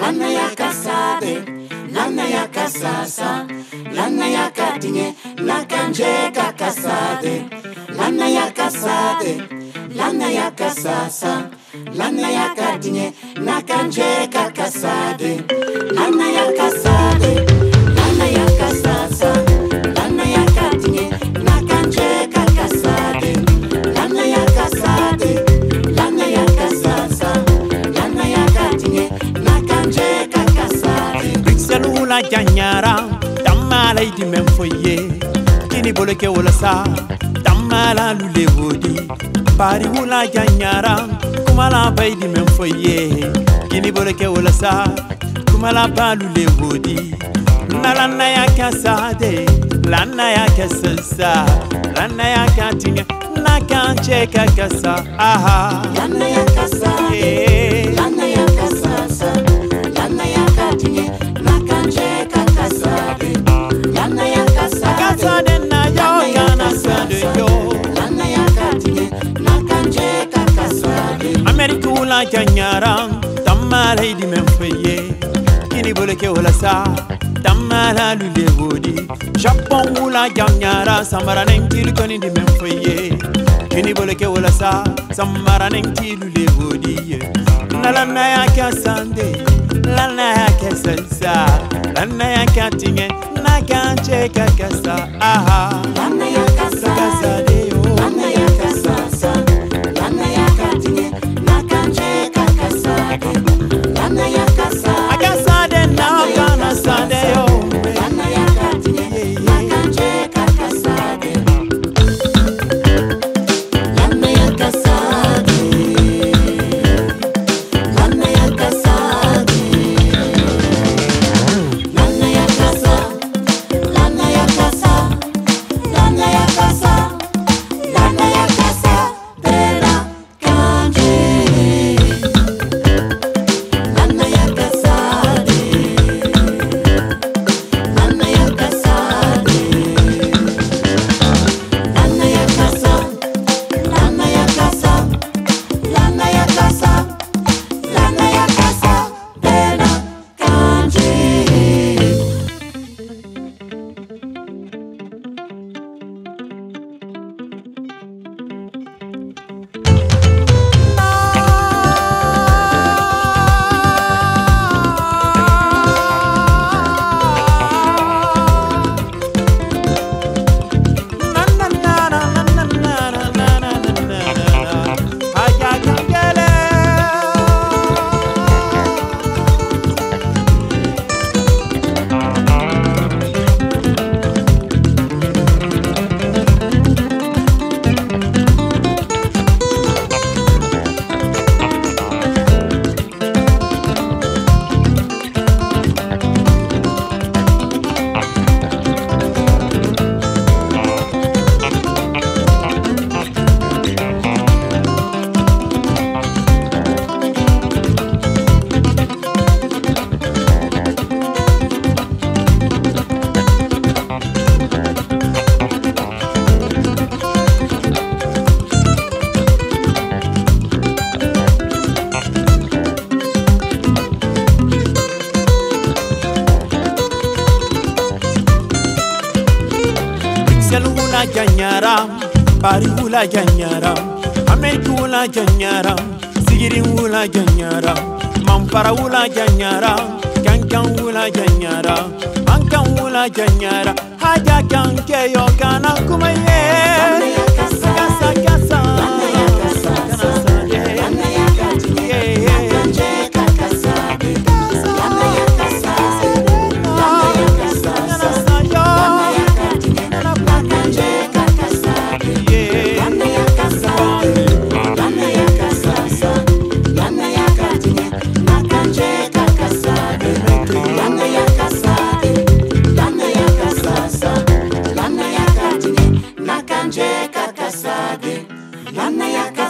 Lanaya kassa de, Lanaya kassa sa, Lanaya katinge nakanje kakassa de, Lanaya kassa de, Lanaya kassa sa, Lanaya katinge nakanje kakassa de, Lanaya kassa de, Lanaya kassa sa, Lanaya katinge nakanje kakassa de, Lanaya kassa de. La janyara tamala idi memfoye kini boloke olasa tamala lule wodi pari wula janyara kumala baidi memfoye kini boloke olasa kumala balule wodi Lanaya kassa de, Lanaya kassa sa, Lanaya katinge nakanje kakassa aha Lanaya kassa de, Lanaya kassa sa, Lanaya katinge Amerikula janyara tamala idi memfeye kini boleke olasa tamala lule wodi Japongula janyara samara nengil koni di memfeye kini boleke olasa samara nengil lule wodi Lanaya kassa de, Lanaya kassa sa, Lanaya katinge nakanje kakassa aha Lanaya kassa de Selula janyara, Pariula janyara, Amerikula janyara, Sigiriula janyara, Mamparaula janyara, Kankanula janyara, Ankanula janyara, Haja